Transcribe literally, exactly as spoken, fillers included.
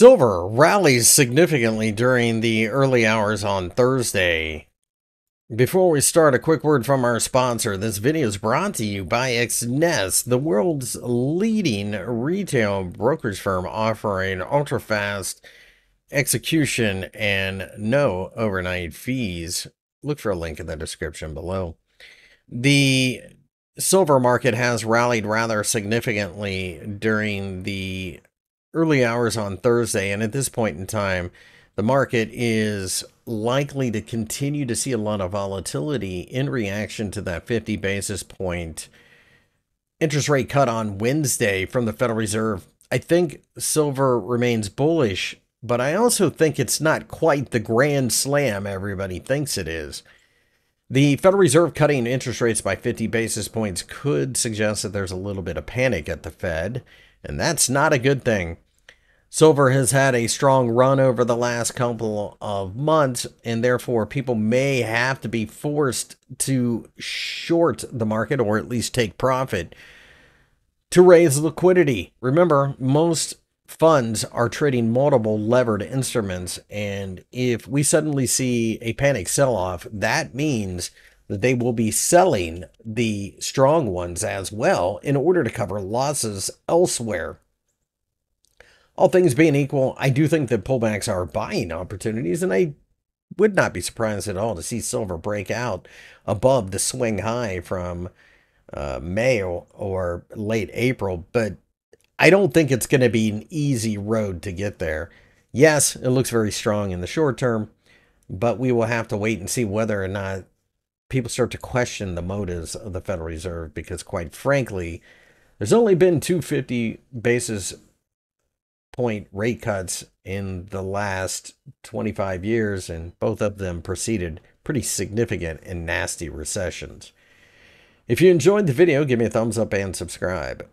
Silver rallies significantly during the early hours on Thursday. Before we start, a quick word from our sponsor. This video is brought to you by Exness, the world's leading retail brokerage firm offering ultra-fast execution and no overnight fees. Look for a link in the description below. The silver market has rallied rather significantly during the early hours on Thursday, and at this point in time, the market is likely to continue to see a lot of volatility in reaction to that fifty basis point interest rate cut on Wednesday from the Federal Reserve. I think silver remains bullish, but I also think it's not quite the grand slam everybody thinks it is. The Federal Reserve cutting interest rates by fifty basis points could suggest that there's a little bit of panic at the Fed, and that's not a good thing. Silver has had a strong run over the last couple of months, and therefore people may have to be forced to short the market or at least take profit to raise liquidity. Remember, most funds are trading multiple levered instruments, and if we suddenly see a panic sell-off, that means that they will be selling the strong ones as well in order to cover losses elsewhere. All things being equal, I do think that pullbacks are buying opportunities, and I would not be surprised at all to see silver break out above the swing high from uh, May or late April, but I don't think it's going to be an easy road to get there. Yes, it looks very strong in the short term, but we will have to wait and see whether or not people start to question the motives of the Federal Reserve, because quite frankly, there's only been two fifty basis point rate cuts in the last twenty-five years, and both of them preceded pretty significant and nasty recessions. If you enjoyed the video, give me a thumbs up and subscribe.